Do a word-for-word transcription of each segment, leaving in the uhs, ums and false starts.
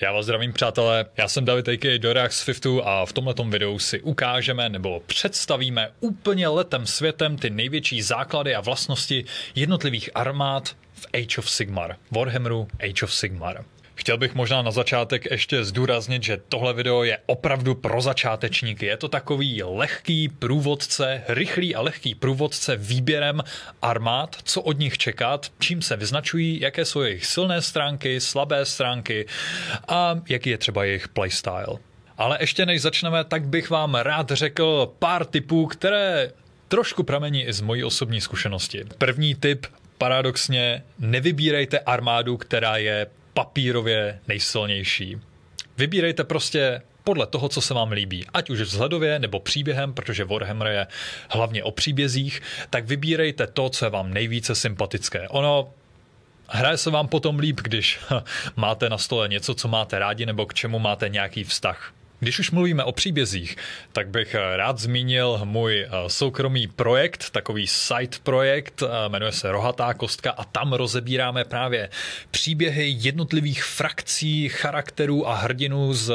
Já vás zdravím, přátelé, já jsem David a k a. Dorach z F Y F T a v tomhletom videu si ukážeme nebo představíme úplně letem světem ty největší základy a vlastnosti jednotlivých armád v Age of Sigmar, Warhammeru Age of Sigmar. Chtěl bych možná na začátek ještě zdůraznit, že tohle video je opravdu pro začátečníky. Je to takový lehký průvodce, rychlý a lehký průvodce výběrem armád, co od nich čekat, čím se vyznačují, jaké jsou jejich silné stránky, slabé stránky a jaký je třeba jejich playstyle. Ale ještě než začneme, tak bych vám rád řekl pár tipů, které trošku pramení i z mojí osobní zkušenosti. První tip, paradoxně, nevybírejte armádu, která je papírově nejsilnější. Vybírejte prostě podle toho, co se vám líbí. Ať už vzhledově nebo příběhem, protože Warhammer je hlavně o příbězích, tak vybírejte to, co je vám nejvíce sympatické. Ono hraje se vám potom líp, když máte na stole něco, co máte rádi nebo k čemu máte nějaký vztah. Když už mluvíme o příbězích, tak bych rád zmínil můj soukromý projekt, takový side projekt, jmenuje se Rohatá kostka a tam rozebíráme právě příběhy jednotlivých frakcí, charakterů a hrdinů z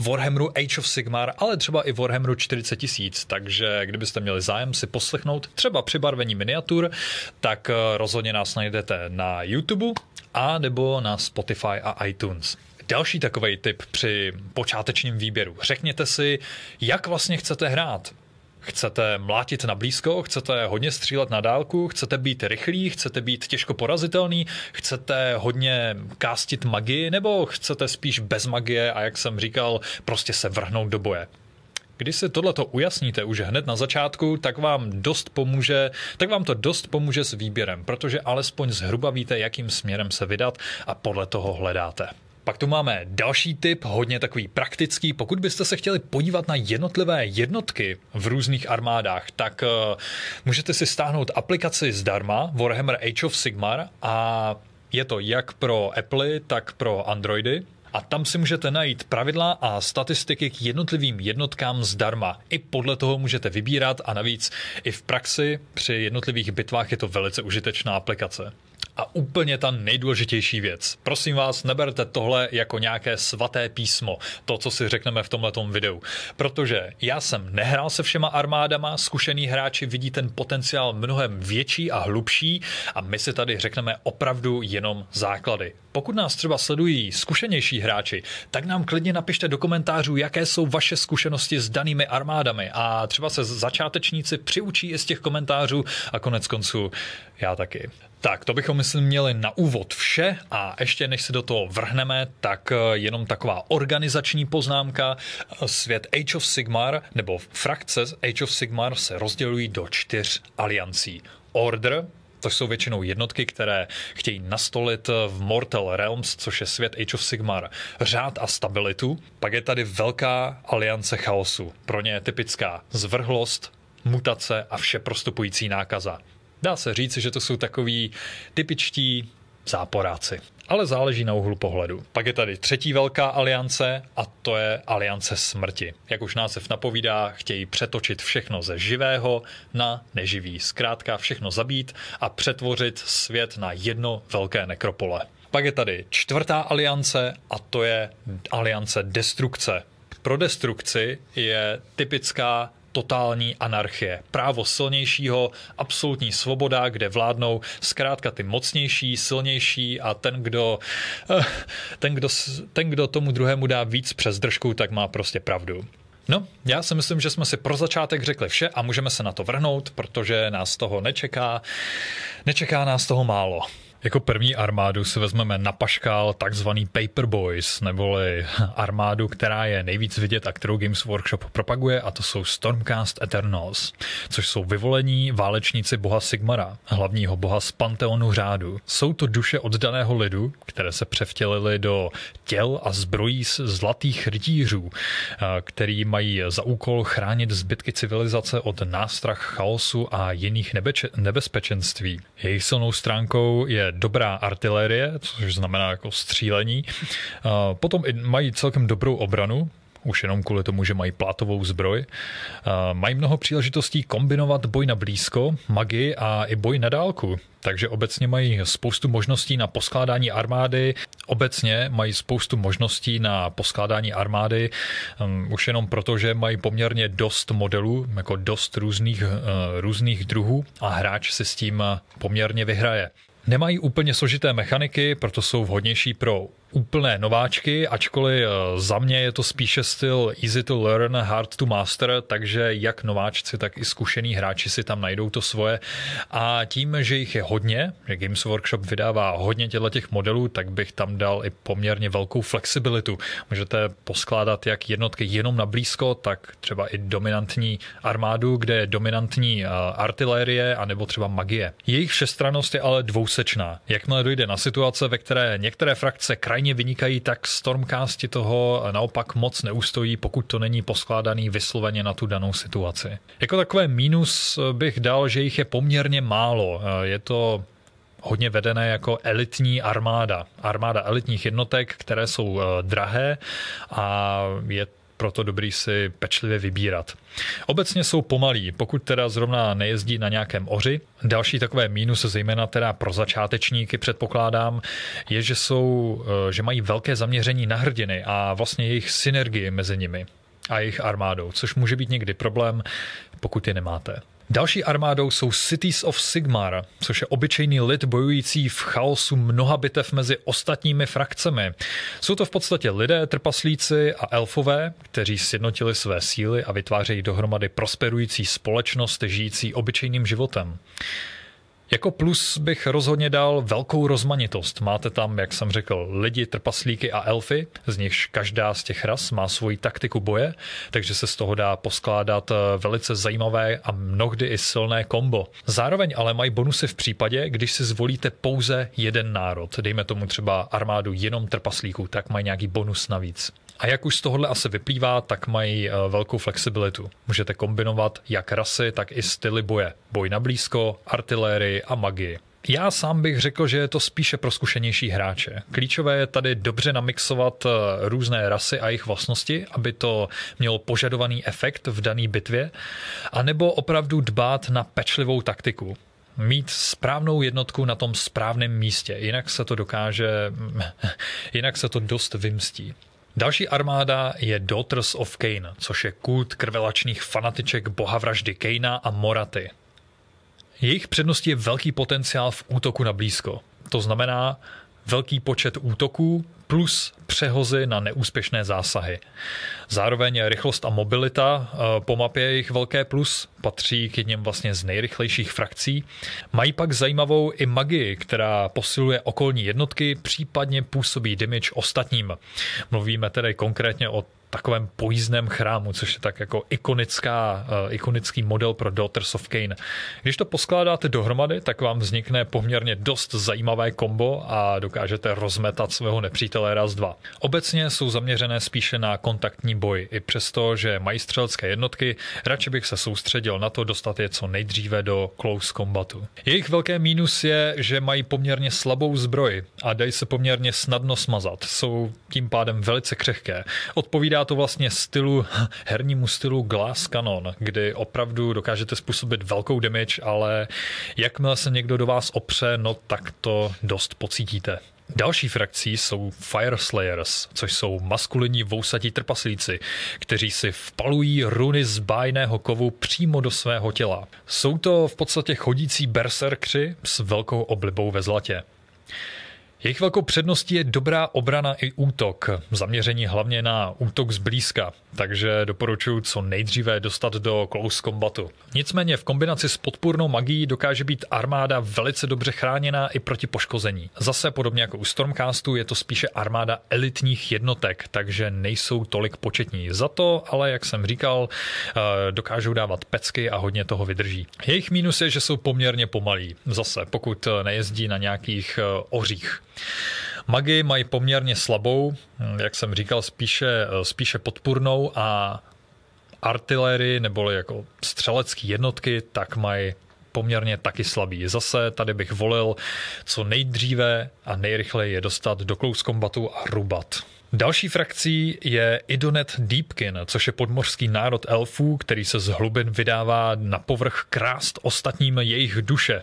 Warhammeru Age of Sigmar, ale třeba i Warhammeru čtyřicet tisíc, takže kdybyste měli zájem si poslechnout třeba při barvení miniatur, tak rozhodně nás najdete na YouTube a nebo na Spotify a iTunes. Další takový tip při počátečním výběru. Řekněte si, jak vlastně chcete hrát. Chcete mlátit na blízko, chcete hodně střílet na dálku, chcete být rychlí, chcete být těžko porazitelný, chcete hodně kástit magii, nebo chcete spíš bez magie a jak jsem říkal, prostě se vrhnout do boje. Když si tohleto ujasníte už hned na začátku, tak vám dost pomůže, tak vám to dost pomůže s výběrem, protože alespoň zhruba víte, jakým směrem se vydat a podle toho hledáte. Pak tu máme další tip, hodně takový praktický. Pokud byste se chtěli podívat na jednotlivé jednotky v různých armádách, tak uh, můžete si stáhnout aplikaci zdarma Warhammer Age of Sigmar a je to jak pro Apple, tak pro Androidy. A tam si můžete najít pravidla a statistiky k jednotlivým jednotkám zdarma. I podle toho můžete vybírat a navíc i v praxi při jednotlivých bitvách je to velice užitečná aplikace. A úplně ta nejdůležitější věc. Prosím vás, neberte tohle jako nějaké svaté písmo, to, co si řekneme v tomhletom videu. Protože já jsem nehrál se všema armádama, zkušený hráči vidí ten potenciál mnohem větší a hlubší a my si tady řekneme opravdu jenom základy. Pokud nás třeba sledují zkušenější hráči, tak nám klidně napište do komentářů, jaké jsou vaše zkušenosti s danými armádami a třeba se začátečníci přiučí i z těch komentářů a konec konců já taky. Tak, to bychom myslím měli na úvod vše a ještě než se do toho vrhneme, tak jenom taková organizační poznámka. Svět Age of Sigmar nebo frakce Age of Sigmar se rozdělují do čtyř aliancí. Order, to jsou většinou jednotky, které chtějí nastolit v Mortal Realms, což je svět Age of Sigmar, řád a stabilitu. Pak je tady velká aliance chaosu. Pro ně je typická zvrhlost, mutace a vše prostupující nákaza. Dá se říct, že to jsou takoví typičtí záporáci, ale záleží na úhlu pohledu. Pak je tady třetí velká aliance a to je aliance smrti. Jak už název napovídá, chtějí přetočit všechno ze živého na neživý. Zkrátka všechno zabít a přetvořit svět na jedno velké nekropole. Pak je tady čtvrtá aliance a to je aliance destrukce. Pro destrukci je typická totální anarchie. Právo silnějšího, absolutní svoboda, kde vládnou zkrátka ty mocnější, silnější a ten, kdo, ten, kdo, ten, kdo tomu druhému dá víc přes držku, tak má prostě pravdu. No, já si myslím, že jsme si pro začátek řekli vše a můžeme se na to vrhnout, protože nás toho nečeká, nečeká nás toho málo. Jako první armádu si vezmeme na paškál takzvaný Paper Boys, neboli armádu, která je nejvíc vidět a kterou Games Workshop propaguje, a to jsou Stormcast Eternals, což jsou vyvolení válečníci boha Sigmara, hlavního boha z Pantheonu řádu. Jsou to duše oddaného lidu, které se převtělily do těl a zbrojí zlatých rytířů, který mají za úkol chránit zbytky civilizace od nástrah chaosu a jiných nebezpečenství. Jejich silnou stránkou je dobrá artilérie, což znamená jako střílení. Potom mají celkem dobrou obranu, už jenom kvůli tomu, že mají plátovou zbroj. Mají mnoho příležitostí kombinovat boj na blízko, magii a i boj na dálku. Takže obecně mají spoustu možností na poskládání armády. Obecně mají spoustu možností na poskládání armády už jenom proto, že mají poměrně dost modelů, jako dost různých, různých druhů a hráč si s tím poměrně vyhraje. Nemají úplně složité mechaniky, proto jsou vhodnější pro úplné nováčky, ačkoliv za mě je to spíše styl easy to learn, hard to master, takže jak nováčci, tak i zkušení hráči si tam najdou to svoje. A tím, že jich je hodně, že Games Workshop vydává hodně těch modelů, tak bych tam dal i poměrně velkou flexibilitu. Můžete poskládat jak jednotky jenom na blízko, tak třeba i dominantní armádu, kde je dominantní artilérie, anebo třeba magie. Jejich všestrannost je ale dvousečná. Jakmile dojde na situace, ve které některé frakce krajní vynikají, tak Stormcasti toho naopak moc neustojí, pokud to není poskládaný vysloveně na tu danou situaci. Jako takové mínus bych dal, že jich je poměrně málo. Je to hodně vedené jako elitní armáda. Armáda elitních jednotek, které jsou drahé a je proto dobrý si pečlivě vybírat. Obecně jsou pomalí, pokud teda zrovna nejezdí na nějakém oři. Další takové mínus, zejména teda pro začátečníky předpokládám, je, že, jsou, že mají velké zaměření na hrdiny a vlastně jejich synergii mezi nimi a jejich armádou, což může být někdy problém, pokud je nemáte. Další armádou jsou Cities of Sigmar, což je obyčejný lid bojující v chaosu mnoha bitev mezi ostatními frakcemi. Jsou to v podstatě lidé, trpaslíci a elfové, kteří sjednotili své síly a vytvářejí dohromady prosperující společnost žijící obyčejným životem. Jako plus bych rozhodně dal velkou rozmanitost. Máte tam, jak jsem řekl, lidi, trpaslíky a elfy, z nichž každá z těch ras má svoji taktiku boje, takže se z toho dá poskládat velice zajímavé a mnohdy i silné kombo. Zároveň ale mají bonusy v případě, když si zvolíte pouze jeden národ, dejme tomu třeba armádu jenom trpaslíků, tak mají nějaký bonus navíc. A jak už z tohohle asi vyplývá, tak mají velkou flexibilitu. Můžete kombinovat jak rasy, tak i styly boje. Boj na blízko, artilérii a magii. Já sám bych řekl, že je to spíše pro zkušenější hráče. Klíčové je tady dobře namixovat různé rasy a jejich vlastnosti, aby to mělo požadovaný efekt v dané bitvě, anebo opravdu dbát na pečlivou taktiku. Mít správnou jednotku na tom správném místě, jinak se to dokáže, jinak se to dost vymstí. Další armáda je Daughters of Khaine, což je kult krvelačných fanatiček bohavraždy Kanea a Moraty. Jejich předností je velký potenciál v útoku na blízko. To znamená velký počet útoků plus přehozy na neúspěšné zásahy. Zároveň rychlost a mobilita po mapě je jejich velké plus, patří k jedním vlastně z nejrychlejších frakcí. Mají pak zajímavou i magii, která posiluje okolní jednotky, případně působí damage ostatním. Mluvíme tedy konkrétně o takovém pojízdném chrámu, což je tak jako ikonická, uh, ikonický model pro Daughters of Khaine. Když to poskládáte dohromady, tak vám vznikne poměrně dost zajímavé kombo a dokážete rozmetat svého nepřítele raz dva. Obecně jsou zaměřené spíše na kontaktní boj. I přesto, že mají střelecké jednotky, radši bych se soustředil na to dostat je co nejdříve do close combatu. Jejich velké mínus je, že mají poměrně slabou zbroj a dají se poměrně snadno smazat. Jsou tím pádem velice křehké. Odpovídá to vlastně stylu, hernímu stylu Glass Cannon, kdy opravdu dokážete způsobit velkou damage, ale jakmile se někdo do vás opře, no tak to dost pocítíte. Další frakcí jsou Fireslayers, což jsou maskulinní vousatí trpaslíci, kteří si vpalují runy z bájného kovu přímo do svého těla. Jsou to v podstatě chodící berserkři s velkou oblibou ve zlatě. Jejich velkou předností je dobrá obrana i útok, zaměření hlavně na útok zblízka, takže doporučuji co nejdříve dostat do close combatu. Nicméně v kombinaci s podpůrnou magií dokáže být armáda velice dobře chráněná i proti poškození. Zase podobně jako u Stormcastu je to spíše armáda elitních jednotek, takže nejsou tolik početní. Za to, ale jak jsem říkal, dokážou dávat pecky a hodně toho vydrží. Jejich mínus je, že jsou poměrně pomalí, zase pokud nejezdí na nějakých ořích. Magii mají poměrně slabou, jak jsem říkal, spíše, spíše podpůrnou a artilérii neboli jako střelecké jednotky, tak mají poměrně taky slabý. Zase tady bych volil co nejdříve a nejrychleji je dostat do close combatu a rubat. Další frakcí je Idonet Deepkin, což je podmořský národ elfů, který se z hlubin vydává na povrch krást ostatním jejich duše.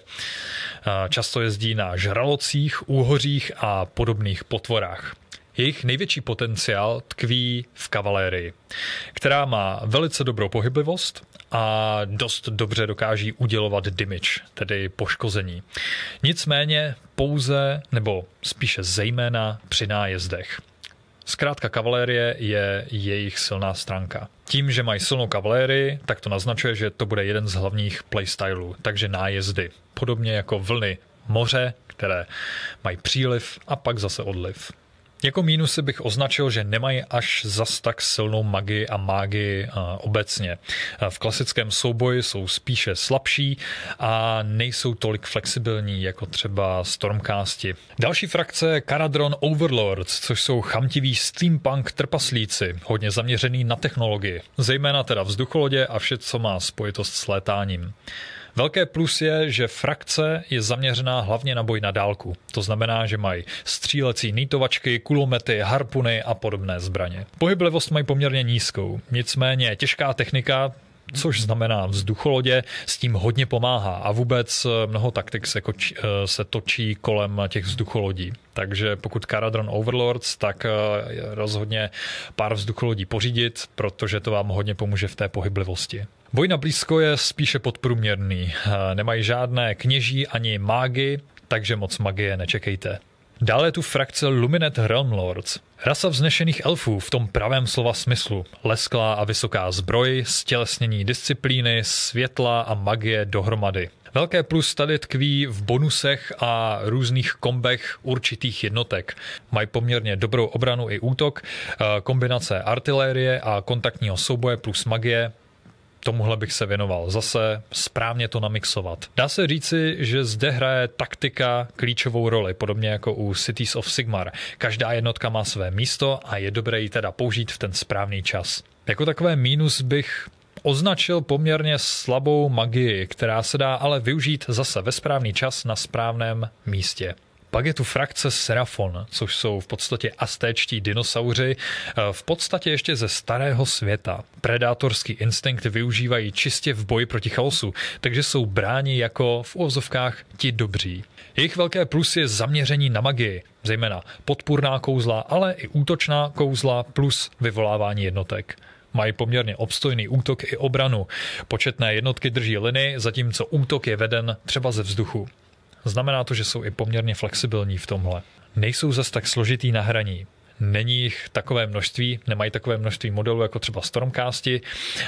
Často jezdí na žralocích, úhořích a podobných potvorách. Jejich největší potenciál tkví v kavalérii, která má velice dobrou pohyblivost a dost dobře dokáží udělovat damage, tedy poškození. Nicméně pouze, nebo spíše zejména při nájezdech. Zkrátka kavalérie je jejich silná stránka. Tím, že mají silnou kavalérii, tak to naznačuje, že to bude jeden z hlavních playstylů, takže nájezdy. Podobně jako vlny moře, které mají příliv a pak zase odliv. Jako mínusy bych označil, že nemají až zas tak silnou magii a mágii obecně. V klasickém souboji jsou spíše slabší a nejsou tolik flexibilní jako třeba Stormcasti. Další frakce je Karadron Overlords, což jsou chamtiví steampunk trpaslíci, hodně zaměřený na technologii, zejména teda vzducholodě a vše, co má spojitost s létáním. Velké plus je, že frakce je zaměřená hlavně na boj na dálku. To znamená, že mají střílecí nýtovačky, kulomety, harpuny a podobné zbraně. Pohyblivost mají poměrně nízkou, nicméně těžká technika, což znamená vzducholodě, s tím hodně pomáhá a vůbec mnoho taktik se, koč, se točí kolem těch vzducholodí. Takže pokud Karadron Overlords, tak rozhodně pár vzducholodí pořídit, protože to vám hodně pomůže v té pohyblivosti. Boj na blízko je spíše podprůměrný. Nemají žádné kněží ani mágy, takže moc magie nečekejte. Dále je tu frakce Lumineth Realmlords. Rasa vznešených elfů v tom pravém slova smyslu. Lesklá a vysoká zbroj, stělesnění disciplíny, světla a magie dohromady. Velké plus tady tkví v bonusech a různých kombech určitých jednotek. Mají poměrně dobrou obranu i útok, kombinace artilérie a kontaktního souboje plus magie. Tomuhle bych se věnoval. Zase správně to namixovat. Dá se říci, že zde hraje taktika klíčovou roli, podobně jako u Cities of Sigmar. Každá jednotka má své místo a je dobré ji teda použít v ten správný čas. Jako takové mínus bych označil poměrně slabou magii, která se dá ale využít zase ve správný čas na správném místě. Pak je tu frakce Seraphon, což jsou v podstatě astéčtí dinosauři, v podstatě ještě ze starého světa. Predátorský instinkt využívají čistě v boji proti chaosu, takže jsou bráni jako v uvozovkách ti dobří. Jejich velké plus je zaměření na magii, zejména podpůrná kouzla, ale i útočná kouzla plus vyvolávání jednotek. Mají poměrně obstojný útok i obranu. Početné jednotky drží liny, zatímco útok je veden třeba ze vzduchu. Znamená to, že jsou i poměrně flexibilní v tomhle. Nejsou zas tak složitý na hraní. Není jich takové množství, nemají takové množství modelů jako třeba Stormcasti,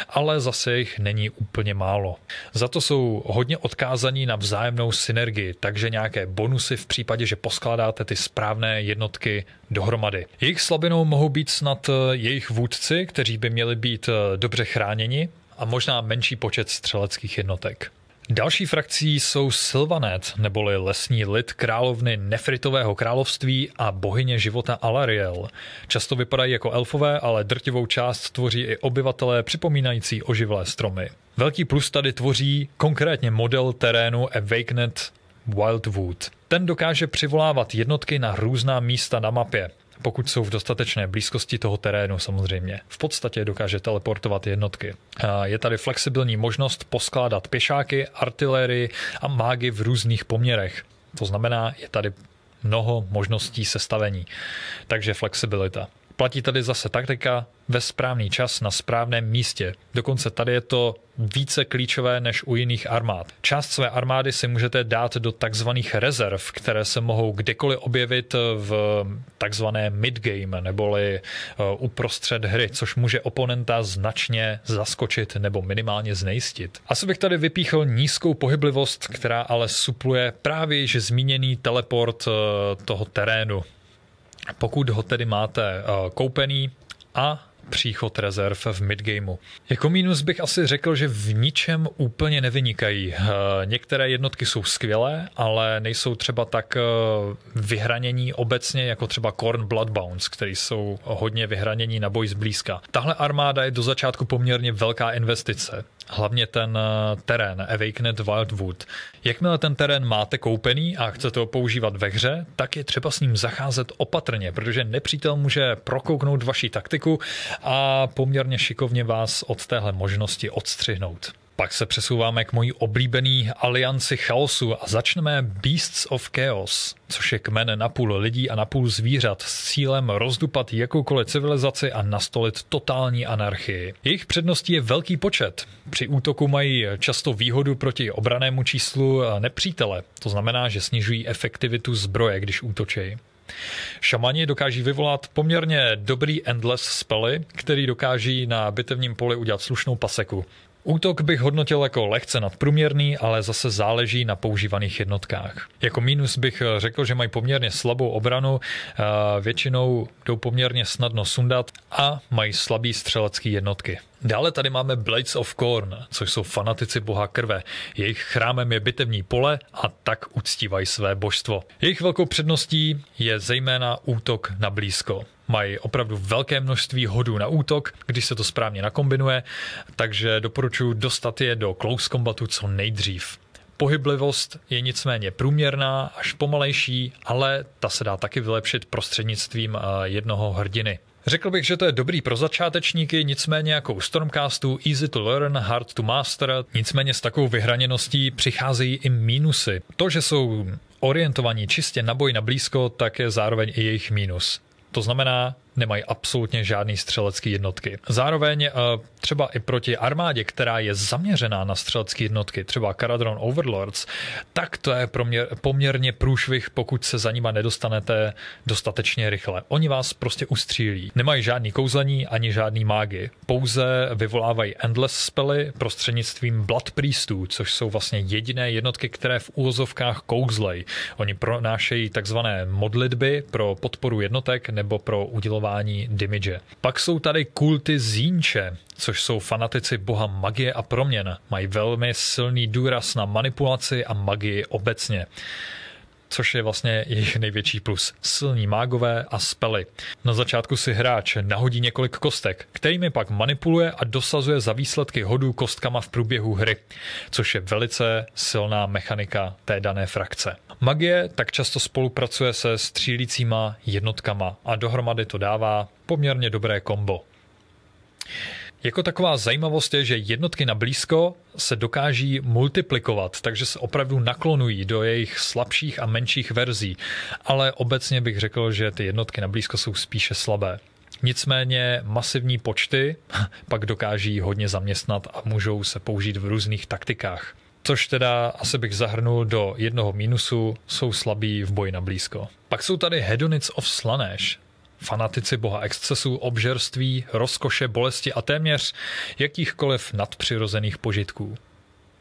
ale zase jich není úplně málo. Za to jsou hodně odkázaní na vzájemnou synergii, takže nějaké bonusy v případě, že poskládáte ty správné jednotky dohromady. Jejich slabinou mohou být snad jejich vůdci, kteří by měli být dobře chráněni a možná menší počet střeleckých jednotek. Další frakcí jsou Sylvanet, neboli lesní lid královny Nefritového království a bohyně života Alariel. Často vypadají jako elfové, ale drtivou část tvoří i obyvatelé připomínající oživlé stromy. Velký plus tady tvoří konkrétně model terénu Awakened Wildwood. Ten dokáže přivolávat jednotky na různá místa na mapě, pokud jsou v dostatečné blízkosti toho terénu samozřejmě. V podstatě dokáže teleportovat jednotky. Je tady flexibilní možnost poskládat pěšáky, artilérii a mágy v různých poměrech. To znamená, je tady mnoho možností sestavení. Takže flexibilita. Platí tady zase taktika ve správný čas na správném místě. Dokonce tady je to více klíčové než u jiných armád. Část své armády si můžete dát do takzvaných rezerv, které se mohou kdykoliv objevit v takzvané midgame, neboli uprostřed hry, což může oponenta značně zaskočit nebo minimálně znejistit. Asi bych tady vypíchl nízkou pohyblivost, která ale supluje právě již zmíněný teleport toho terénu. Pokud ho tedy máte koupený a příchod rezerv v midgameu. Jako mínus bych asi řekl, že v ničem úplně nevynikají. Některé jednotky jsou skvělé, ale nejsou třeba tak vyhranění obecně jako třeba Korn Bloodbounce, který jsou hodně vyhranění na boj zblízka. Tahle armáda je do začátku poměrně velká investice. hlavně ten terén Awakened Wildwood. Jakmile ten terén máte koupený a chcete ho používat ve hře, tak je třeba s ním zacházet opatrně, protože nepřítel může prokouknout vaši taktiku a poměrně šikovně vás od téhle možnosti odstřihnout. Pak se přesouváme k mojí oblíbený alianci chaosu a začneme Beasts of Chaos, což je kmen napůl lidí a napůl zvířat s cílem rozdupat jakoukoliv civilizaci a nastolit totální anarchii. Jejich předností je velký počet. Při útoku mají často výhodu proti obranému číslu nepřítele, to znamená, že snižují efektivitu zbroje, když útočí. Šamani dokáží vyvolat poměrně dobrý endless spely, který dokáží na bitevním poli udělat slušnou paseku. Útok bych hodnotil jako lehce nadprůměrný, ale zase záleží na používaných jednotkách. Jako mínus bych řekl, že mají poměrně slabou obranu, většinou jdou poměrně snadno sundat a mají slabý střelecké jednotky. Dále tady máme Blades of Corn, což jsou fanatici boha krve. Jejich chrámem je bitevní pole a tak uctívají své božstvo. Jejich velkou předností je zejména útok na blízko. Mají opravdu velké množství hodů na útok, když se to správně nakombinuje, takže doporučuji dostat je do close combatu co nejdřív. Pohyblivost je nicméně průměrná, až pomalejší, ale ta se dá taky vylepšit prostřednictvím jednoho hrdiny. Řekl bych, že to je dobrý pro začátečníky, nicméně jako u Stormcastu easy to learn, hard to master, nicméně s takovou vyhraněností přicházejí i mínusy. To, že jsou orientovaní čistě na boj na blízko, tak je zároveň i jejich mínus. To znamená, nemají absolutně žádný střelecké jednotky. Zároveň třeba i proti armádě, která je zaměřená na střelecké jednotky, třeba Karadron Overlords, tak to je poměrně průšvih, pokud se za nima nedostanete dostatečně rychle. Oni vás prostě ustřílí. Nemají žádný kouzlení ani žádný mágy. Pouze vyvolávají endless spely prostřednictvím Blood Priestů, což jsou vlastně jediné jednotky, které v úvozovkách kouzlej. Oni pronášejí takzvané modlitby pro podporu jednotek nebo pro udělování damage. Pak jsou tady kulty Tzeentche, což jsou fanatici boha magie a proměn. Mají velmi silný důraz na manipulaci a magii obecně, což je vlastně jejich největší plus. Silní mágové a spely. Na začátku si hráč nahodí několik kostek, kterými pak manipuluje a dosazuje za výsledky hodů kostkama v průběhu hry, což je velice silná mechanika té dané frakce. Magie tak často spolupracuje se střílícíma jednotkama a dohromady to dává poměrně dobré kombo. Jako taková zajímavost je, že jednotky na blízko se dokáží multiplikovat, takže se opravdu naklonují do jejich slabších a menších verzí, ale obecně bych řekl, že ty jednotky na blízko jsou spíše slabé. Nicméně masivní počty pak dokáží hodně zaměstnat a můžou se použít v různých taktikách. Což teda asi bych zahrnul do jednoho mínusu, jsou slabí v boji na blízko. Pak jsou tady Hedonists of Slaanesh. Fanatici boha excesu, obžerství, rozkoše, bolesti a téměř jakýchkoliv nadpřirozených požitků.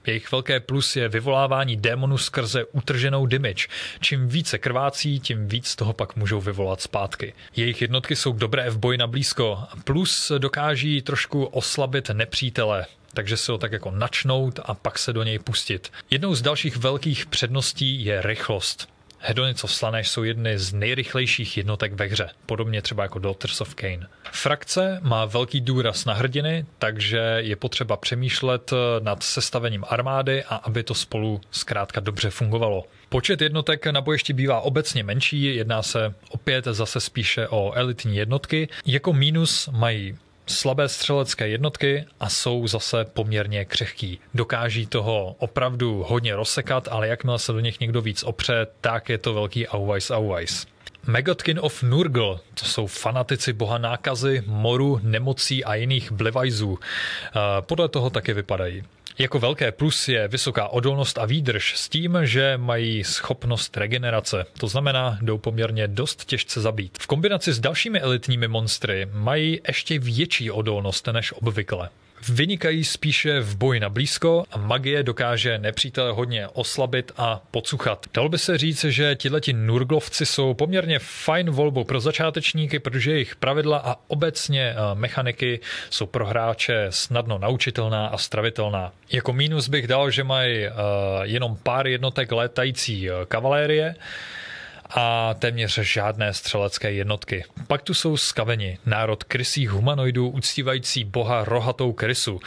Jejich velké plus je vyvolávání démonů skrze utrženou damage. Čím více krvácí, tím víc toho pak můžou vyvolat zpátky. Jejich jednotky jsou dobré v boji na blízko, plus dokáží trošku oslabit nepřítele, takže se ho tak jako načnout a pak se do něj pustit. Jednou z dalších velkých předností je rychlost. Hedonists of Slaanesh jsou jedny z nejrychlejších jednotek ve hře, podobně třeba jako Daughters of Khaine. Frakce má velký důraz na hrdiny, takže je potřeba přemýšlet nad sestavením armády a aby to spolu zkrátka dobře fungovalo. Počet jednotek na bojišti bývá obecně menší, jedná se opět zase spíše o elitní jednotky. Jako mínus mají slabé střelecké jednotky a jsou zase poměrně křehký. Dokáží toho opravdu hodně rozsekat, ale jakmile se do nich někdo víc opře, tak je to velký auweis auweis. Maggotkin of Nurgle, to jsou fanatici boha nákazy, moru, nemocí a jiných blevajzů. Podle toho taky vypadají. Jako velké plus je vysoká odolnost a výdrž s tím, že mají schopnost regenerace. To znamená, jdou poměrně dost těžce zabít. V kombinaci s dalšími elitními monstry mají ještě větší odolnost než obvykle. Vynikají spíše v boji na blízko a magie dokáže nepřítele hodně oslabit a pocuchat. Dalo by se říct, že tihleti nurglovci jsou poměrně fajn volbou pro začátečníky, protože jejich pravidla a obecně mechaniky jsou pro hráče snadno naučitelná a stravitelná. Jako mínus bych dal, že mají jenom pár jednotek létající kavalérie a téměř žádné střelecké jednotky. Pak tu jsou Skaveni, národ krysích humanoidů uctívající boha rohatou krysu.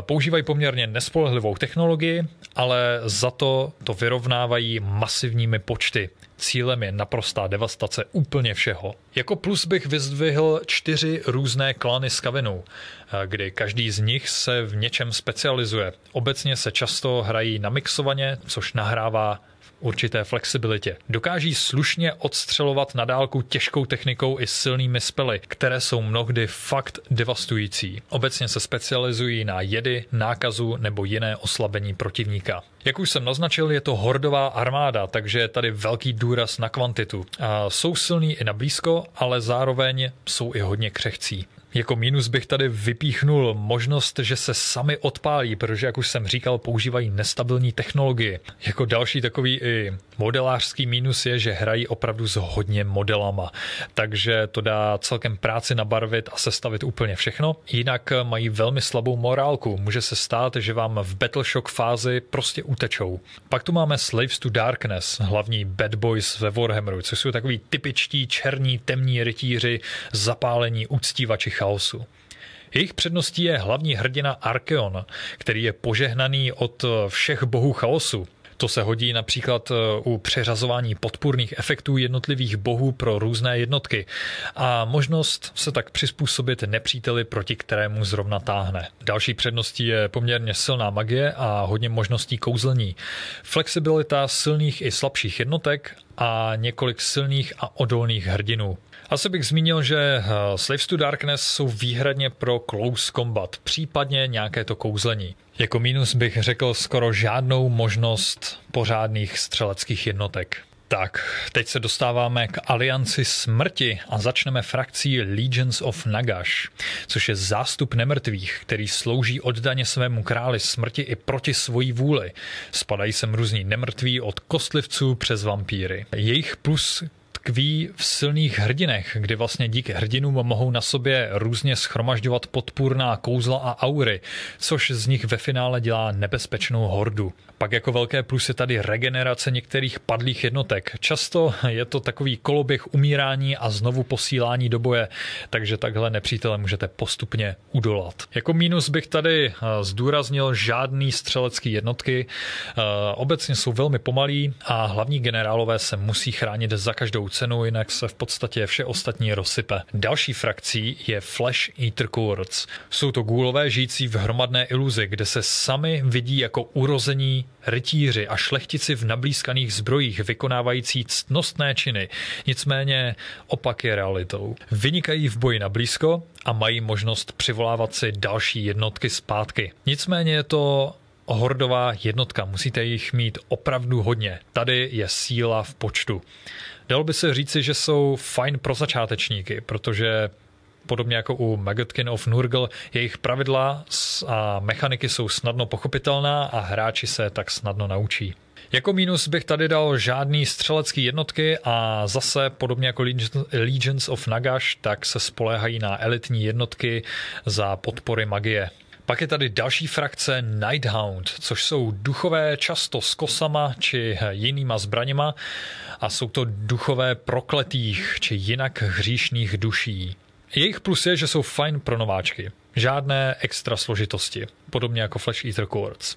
Používají poměrně nespolehlivou technologii, ale za to to vyrovnávají masivními počty. Cílem je naprostá devastace úplně všeho. Jako plus bych vyzdvihl čtyři různé klany Skavenů, kdy každý z nich se v něčem specializuje. Obecně se často hrají namixovaně, což nahrává určité flexibilitě. Dokáží slušně odstřelovat na dálku těžkou technikou i silnými spely, které jsou mnohdy fakt devastující. Obecně se specializují na jedy, nákazu nebo jiné oslabení protivníka. Jak už jsem naznačil, je to hordová armáda, takže je tady velký důraz na kvantitu. A jsou silní i na blízko, ale zároveň jsou i hodně křehcí. Jako minus bych tady vypíchnul možnost, že se sami odpálí, protože, jak už jsem říkal, používají nestabilní technologii. Jako další takový i modelářský minus je, že hrají opravdu s hodně modelama, takže to dá celkem práci nabarvit a sestavit úplně všechno. Jinak mají velmi slabou morálku, může se stát, že vám v Battleshock fázi prostě utečou. Pak tu máme Slaves to Darkness, hlavní bad boys ve Warhammeru, což jsou takový typičtí černí temní rytíři, zapálení uctívači chaosu. Jejich předností je hlavní hrdina Archeon, který je požehnaný od všech bohů chaosu. To se hodí například u přeřazování podpůrných efektů jednotlivých bohů pro různé jednotky a možnost se tak přizpůsobit nepříteli, proti kterému zrovna táhne. Další předností je poměrně silná magie a hodně možností kouzlení. Flexibilita silných i slabších jednotek a několik silných a odolných hrdinů. Asi bych zmínil, že Slaves to Darkness jsou výhradně pro close combat, případně nějaké to kouzlení. Jako mínus bych řekl skoro žádnou možnost pořádných střeleckých jednotek. Tak, teď se dostáváme k Alianci smrti a začneme frakcí Legions of Nagash, což je zástup nemrtvých, který slouží oddaně svému králi smrti i proti svojí vůli. Spadají sem různí nemrtví od kostlivců přes vampíry. Jejich plus tkví v silných hrdinech, kdy vlastně díky hrdinům mohou na sobě různě schromažďovat podpůrná kouzla a aury, což z nich ve finále dělá nebezpečnou hordu. Pak jako velké plus je tady regenerace některých padlých jednotek. Často je to takový koloběh umírání a znovu posílání do boje, takže takhle nepřítele můžete postupně udolat. Jako mínus bych tady zdůraznil žádný střelecký jednotky. Obecně jsou velmi pomalí a hlavní generálové se musí chránit za každou cenu, jinak se v podstatě vše ostatní rozsype. Další frakcí je Flesh Eater Courts. Jsou to gůlové žijící v hromadné iluzi, kde se sami vidí jako urození rytíři a šlechtici v nablízkaných zbrojích vykonávající ctnostné činy, nicméně opak je realitou. Vynikají v boji nablízko a mají možnost přivolávat si další jednotky zpátky. Nicméně je to hordová jednotka, musíte jich mít opravdu hodně. Tady je síla v počtu. Dalo by se říci, že jsou fajn pro začátečníky, protože podobně jako u Maggotkin of Nurgle, jejich pravidla a mechaniky jsou snadno pochopitelná a hráči se tak snadno naučí. Jako mínus bych tady dal žádný střelecký jednotky a zase, podobně jako Legions of Nagash, tak se spoléhají na elitní jednotky za podpory magie. Pak je tady další frakce Nighthound, což jsou duchové často s kosama či jinýma zbraněma a jsou to duchové prokletých či jinak hříšných duší. Jejich plus je, že jsou fajn pro nováčky. Žádné extra složitosti, podobně jako Flesh Eater Courts.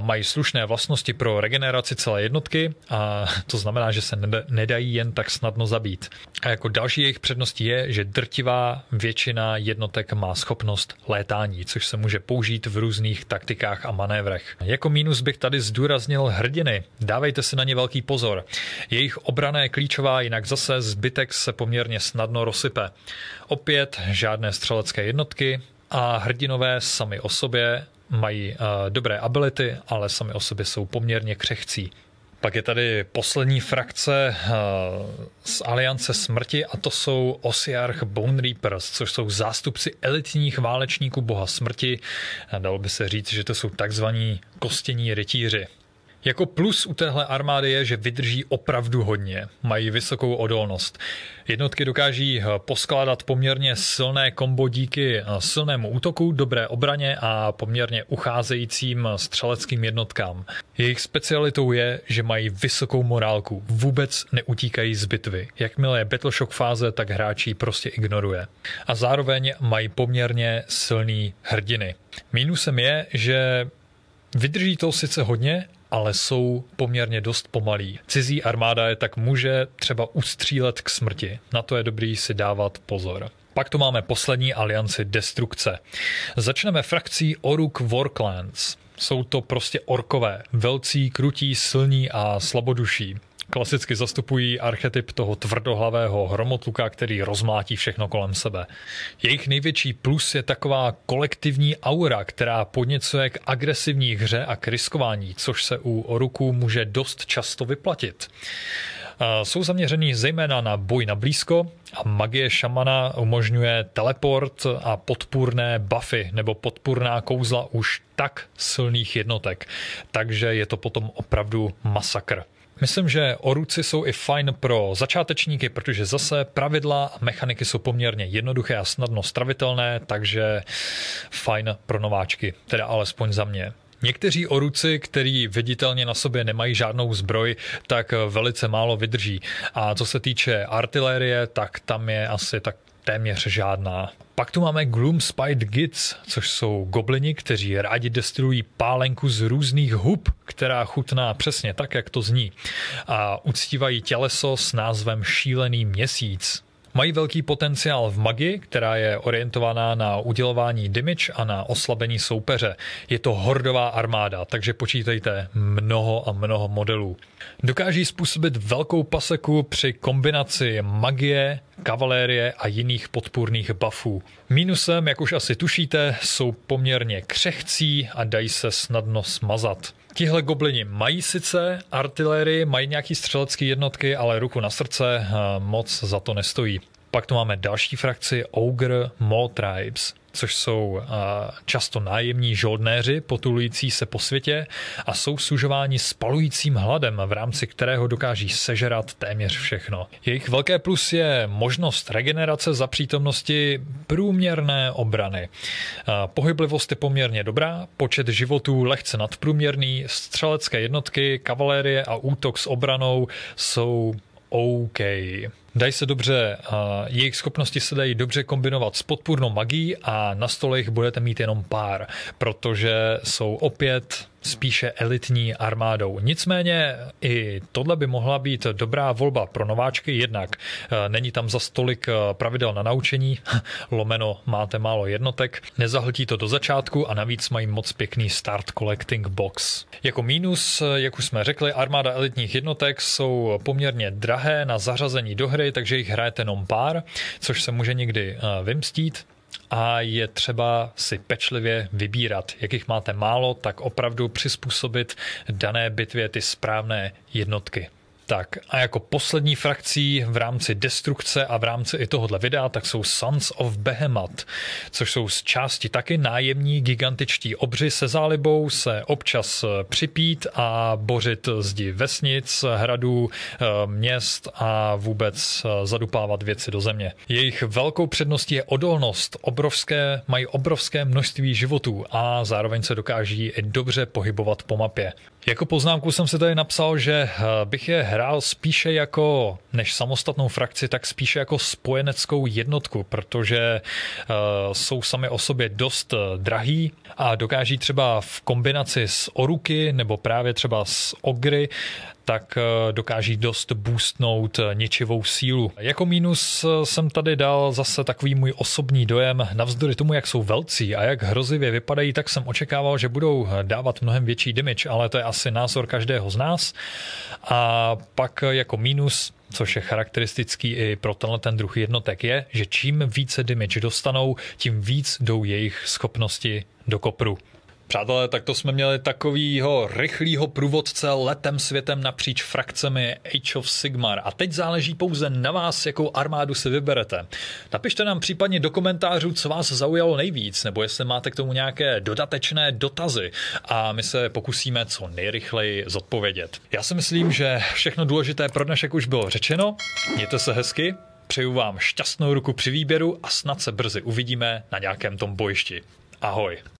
Mají slušné vlastnosti pro regeneraci celé jednotky a to znamená, že se nedají jen tak snadno zabít. A jako další jejich předností je, že drtivá většina jednotek má schopnost létání, což se může použít v různých taktikách a manévrech. Jako mínus bych tady zdůraznil hrdiny. Dávejte si na ně velký pozor. Jejich obrana je klíčová, jinak zase zbytek se poměrně snadno rozsype. Opět žádné střelecké jednotky, a hrdinové sami o sobě mají uh, dobré ability, ale sami o sobě jsou poměrně křehcí. Pak je tady poslední frakce uh, z Aliance smrti a to jsou Osiarch Bone Reapers, což jsou zástupci elitních válečníků boha smrti. Dalo by se říct, že to jsou takzvaní kostění rytíři. Jako plus u téhle armády je, že vydrží opravdu hodně. Mají vysokou odolnost. Jednotky dokáží poskládat poměrně silné kombo díky silnému útoku, dobré obraně a poměrně ucházejícím střeleckým jednotkám. Jejich specialitou je, že mají vysokou morálku. Vůbec neutíkají z bitvy. Jakmile je Battleshock fáze, tak hráči prostě ignoruje. A zároveň mají poměrně silný hrdiny. Mínusem je, že vydrží to sice hodně, ale jsou poměrně dost pomalí. Cizí armáda je tak může třeba ustřílet k smrti. Na to je dobrý si dávat pozor. Pak tu máme poslední alianci destrukce. Začneme frakcí Oruk Warclans. Jsou to prostě orkové, velcí, krutí, silní a slaboduší. Klasicky zastupují archetyp toho tvrdohlavého hromotluka, který rozmlátí všechno kolem sebe. Jejich největší plus je taková kolektivní aura, která podněcuje k agresivní hře a k riskování, což se u oruků může dost často vyplatit. Jsou zaměřený zejména na boj na blízko a magie šamana umožňuje teleport a podpůrné buffy nebo podpůrná kouzla už tak silných jednotek, takže je to potom opravdu masakr. Myslím, že oruci jsou i fajn pro začátečníky, protože zase pravidla a mechaniky jsou poměrně jednoduché a snadno stravitelné, takže fajn pro nováčky, teda alespoň za mě. Někteří oruci, kteří viditelně na sobě nemají žádnou zbroj, tak velice málo vydrží. A co se týče artilérie, tak tam je asi tak téměř žádná. Pak tu máme Gloomspite Gids, což jsou goblini, kteří rádi destruují pálenku z různých hub, která chutná přesně tak, jak to zní. A uctívají těleso s názvem Šílený měsíc. Mají velký potenciál v magii, která je orientovaná na udělování damage a na oslabení soupeře. Je to hordová armáda, takže počítejte mnoho a mnoho modelů. Dokáží způsobit velkou paseku při kombinaci magie, kavalérie a jiných podpůrných buffů. Mínusem, jak už asi tušíte, jsou poměrně křehcí a dají se snadno smazat. Tihle goblini mají sice artilérii, mají nějaký střelecké jednotky, ale ruku na srdce moc za to nestojí. Pak tu máme další frakci Ogre Maw Tribes, což jsou často nájemní žoldnéři potulující se po světě a jsou sužováni spalujícím hladem, v rámci kterého dokáží sežrat téměř všechno. Jejich velké plus je možnost regenerace za přítomnosti průměrné obrany. Pohyblivost je poměrně dobrá, počet životů lehce nadprůměrný, střelecké jednotky, kavalérie a útok s obranou jsou OK. Dají se dobře, jejich schopnosti se dají dobře kombinovat s podpůrnou magií a na stole jich budete mít jenom pár, protože jsou opět spíše elitní armádou. Nicméně i tohle by mohla být dobrá volba pro nováčky, jednak není tam za tolik pravidel na naučení, lomeno máte málo jednotek, nezahltí to do začátku a navíc mají moc pěkný start collecting box. Jako mínus, jak už jsme řekli, armáda elitních jednotek jsou poměrně drahé na zařazení do hry, takže jich hrajete jenom pár, což se může někdy vymstít. A je třeba si pečlivě vybírat. Jak jich máte málo, tak opravdu přizpůsobit dané bitvě ty správné jednotky. Tak a jako poslední frakcí v rámci destrukce a v rámci i tohohle videa, tak jsou Sons of Behemoth, což jsou z části taky nájemní gigantičtí obři se zálibou se občas připít a bořit zdi vesnic, hradů, měst a vůbec zadupávat věci do země. Jejich velkou předností je odolnost, obrovské, mají obrovské množství životů a zároveň se dokáží i dobře pohybovat po mapě. Jako poznámku jsem si tady napsal, že bych je hrál spíše jako, než samostatnou frakci, tak spíše jako spojeneckou jednotku, protože uh, jsou sami o sobě dost drahí a dokáží třeba v kombinaci s oruky nebo právě třeba s ogry, tak dokáží dost boostnout ničivou sílu. Jako mínus jsem tady dal zase takový můj osobní dojem. Navzdory tomu, jak jsou velcí a jak hrozivě vypadají, tak jsem očekával, že budou dávat mnohem větší damage, ale to je asi názor každého z nás. A pak jako mínus, což je charakteristický i pro tenhle ten druh jednotek, je, že čím více damage dostanou, tím víc jdou jejich schopnosti do kopru. Přátelé, tak to jsme měli takovýho rychlýho průvodce letem světem napříč frakcemi Age of Sigmar. A teď záleží pouze na vás, jakou armádu si vyberete. Napište nám případně do komentářů, co vás zaujalo nejvíc, nebo jestli máte k tomu nějaké dodatečné dotazy. A my se pokusíme co nejrychleji zodpovědět. Já si myslím, že všechno důležité pro dnešek už bylo řečeno. Mějte se hezky. Přeju vám šťastnou ruku při výběru a snad se brzy uvidíme na nějakém tom bojišti. Ahoj.